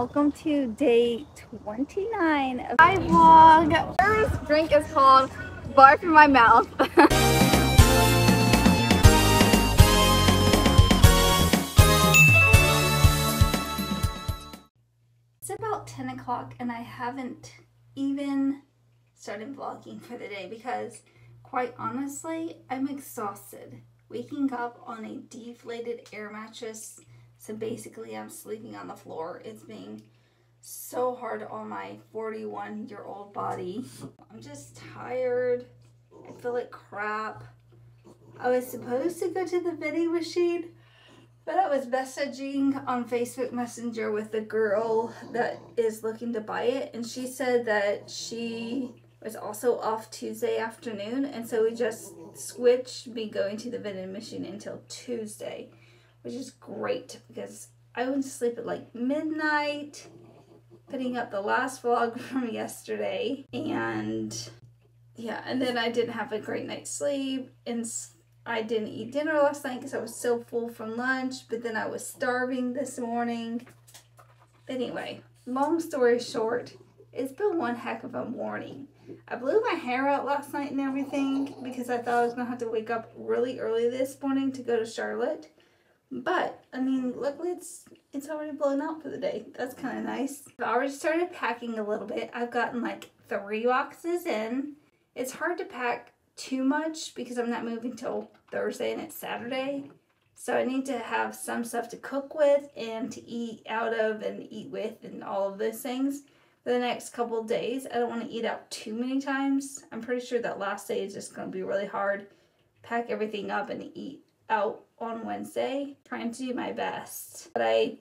Welcome to day 29 of my vlog. This drink is called Barf in My Mouth. It's about 10 o'clock and I haven't even started vlogging for the day because, quite honestly, I'm exhausted. Waking up on a deflated air mattress. So basically I'm sleeping on the floor. It's being so hard on my 41-year-old body. I'm just tired. I feel like crap. I was supposed to go to the vending machine, but I was messaging on Facebook Messenger with the girl that is looking to buy it. And she said that she was also off Tuesday afternoon. And so we just switched me going to the vending machine until Tuesday, which is great because I went to sleep at like midnight, putting up the last vlog from yesterday. And yeah, and then I didn't have a great night's sleep and I didn't eat dinner last night because I was so full from lunch, but then I was starving this morning. Anyway, long story short, it's been one heck of a morning. I blew my hair out last night and everything because I thought I was gonna have to wake up really early this morning to go to Charlotte. But, I mean, luckily it's already blown out for the day. That's kind of nice. I've already started packing a little bit. I've gotten like 3 boxes in. It's hard to pack too much because I'm not moving till Thursday and it's Saturday. So I need to have some stuff to cook with and to eat out of and eat with and all of those things for the next couple of days. I don't want to eat out too many times. I'm pretty sure that last day is just going to be really hard. Pack everything up and eat out on Wednesday, trying to do my best. But I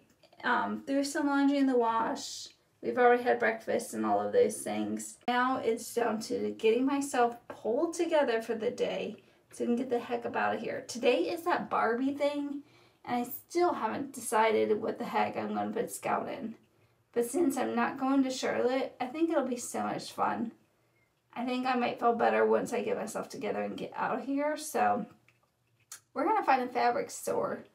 threw some laundry in the wash. We've already had breakfast and all of those things. Now it's down to getting myself pulled together for the day so I can get the heck up out of here. Today is that Barbie thing and I still haven't decided what the heck I'm going to put Scout in. But since I'm not going to Charlotte, I think it'll be so much fun. I think I might feel better once I get myself together and get out of here. So we're going to find a fabric store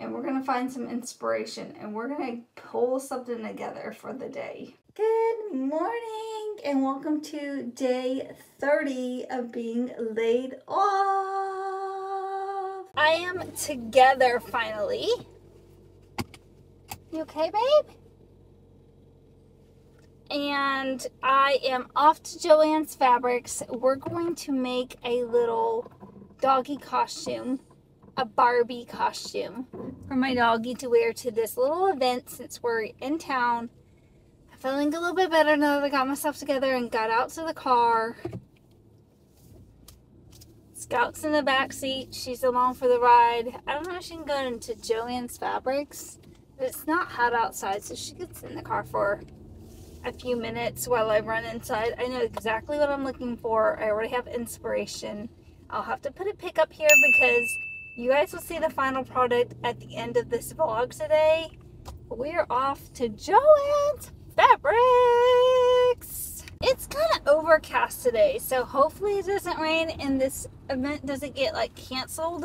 and we're going to find some inspiration and we're going to pull something together for the day. Good morning and welcome to day 30 of being laid off. I am together finally. You okay, babe? And I am off to Joann's Fabrics. We're going to make a little doggy costume, a Barbie costume for my doggy to wear to this little event since we're in town. I'm feeling a little bit better now that I got myself together and got out to the car. Scout's in the back seat. She's along for the ride. I don't know if she can go into Joann's Fabrics, but it's not hot outside, so she could sit in the car for a few minutes while I run inside. I know exactly what I'm looking for. I already have inspiration. I'll have to put a pic up here because you guys will see the final product at the end of this vlog today. We're off to Joann's Fabrics. It's kind of overcast today, so hopefully it doesn't rain and this event doesn't get like canceled,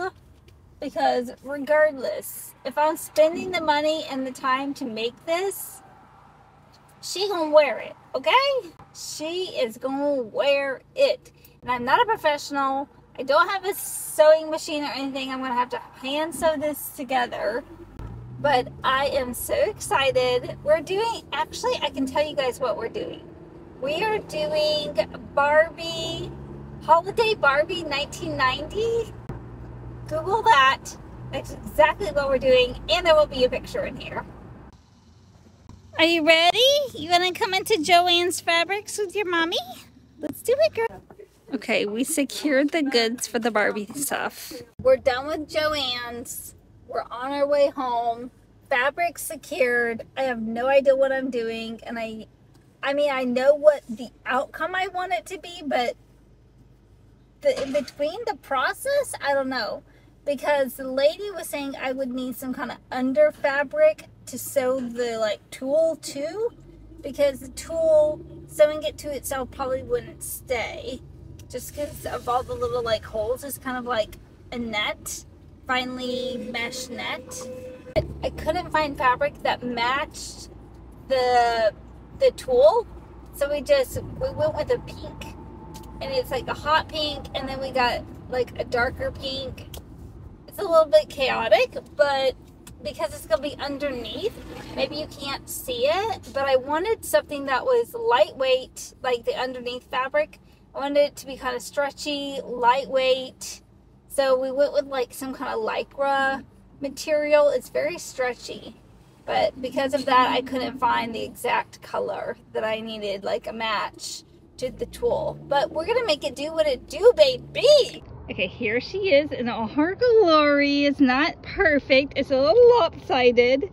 because regardless, if I'm spending the money and the time to make this, she gonna wear it, okay? She is gonna wear it. And I'm not a professional. I don't have a sewing machine or anything. I'm going to have to hand sew this together. But I am so excited. We're doing, actually, I can tell you guys what we're doing. We are doing Barbie Holiday Barbie 1990. Google that. That's exactly what we're doing. And there will be a picture in here. Are you ready? You want to come into Joann's Fabrics with your mommy? Let's do it, girl. Okay, we secured the goods for the Barbie stuff. We're done with Joann's. We're on our way home. Fabric secured. I have no idea what I'm doing. And I mean, I know what the outcome I want it to be, but in between the process, I don't know. Because the lady was saying I would need some kind of under fabric to sew the like tulle to, because the tulle, sewing it to itself probably wouldn't stay. Just because of all the little like holes, it's kind of like a net, finely meshed net. But I couldn't find fabric that matched the tulle. So we went with a pink, and it's like a hot pink, and then we got like a darker pink. It's a little bit chaotic, but because it's gonna be underneath, maybe you can't see it, but I wanted something that was lightweight, like the underneath fabric. I wanted it to be kind of stretchy, lightweight. So we went with like some kind of Lycra material. It's very stretchy, but because of that, I couldn't find the exact color that I needed, like a match to the tulle. But we're gonna make it do what it do, baby. Okay, here she is in all her glory. It's not perfect. It's a little lopsided,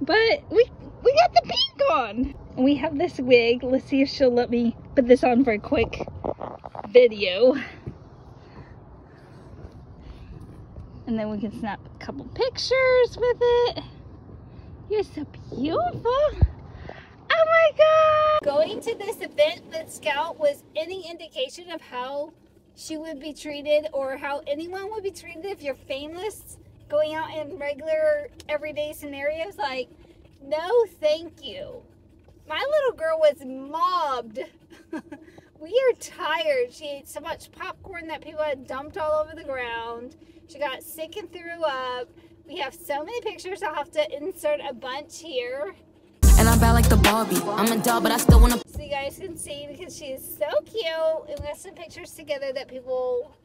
but we got the pink on. And we have this wig. Let's see if she'll let me put this on for a quick video. And then we can snap a couple pictures with it. You're so beautiful. Oh my God. Going to this event with Scout was any indication of how she would be treated, or how anyone would be treated if you're famous going out in regular everyday scenarios? Like, no thank you. My little girl was mobbed. We are tired. She ate so much popcorn that people had dumped all over the ground. She got sick and threw up. We have so many pictures. I'll have to insert a bunch here. And I'm bad like the Barbie. I'm a doll, but I still want to. So you guys can see, because she is so cute. And we got some pictures together that people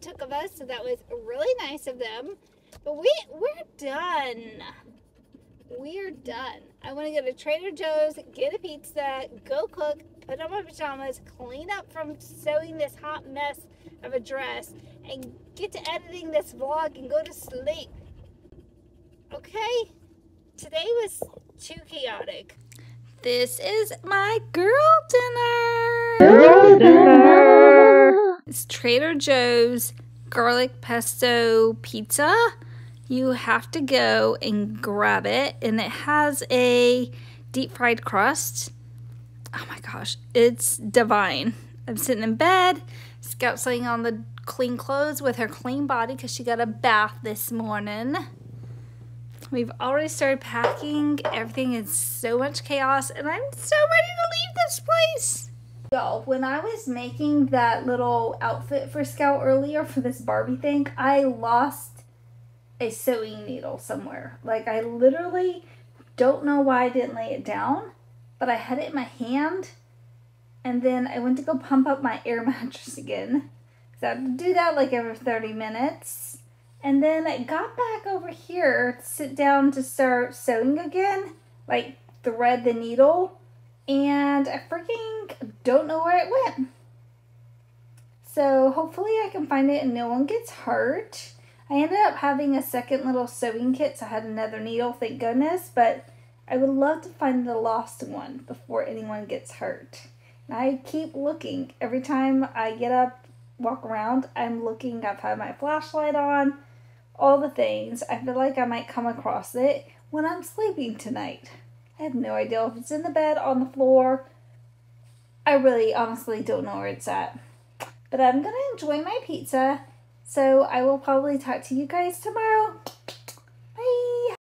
took of us. So that was really nice of them. But we're done. We're done. I want to go to Trader Joe's, get a pizza, go cook, put on my pajamas, clean up from sewing this hot mess of a dress, and get to editing this vlog and go to sleep. Okay? Today was too chaotic. This is my girl dinner. Girl dinner. It's Trader Joe's garlic pesto pizza. You have to go and grab it, and it has a deep fried crust. Oh my gosh, it's divine. I'm sitting in bed. Scout's laying on the clean clothes with her clean body because she got a bath this morning. We've already started packing. Everything is so much chaos, and I'm so ready to leave this place. Y'all, when I was making that little outfit for Scout earlier for this Barbie thing, I lost a sewing needle somewhere. Like, I literally don't know why I didn't lay it down, but I had it in my hand, and then I went to go pump up my air mattress again. So I have to do that like every 30 minutes. And then I got back over here to sit down to start sewing again, like thread the needle, and I freaking don't know where it went. So hopefully I can find it and no one gets hurt. I ended up having a second little sewing kit, so I had another needle, thank goodness, but I would love to find the lost one before anyone gets hurt. And I keep looking. Every time I get up, walk around, I'm looking. I've had my flashlight on. All the things. I feel like I might come across it when I'm sleeping tonight. I have no idea if it's in the bed, on the floor. I really honestly don't know where it's at. But I'm going to enjoy my pizza. So I will probably talk to you guys tomorrow.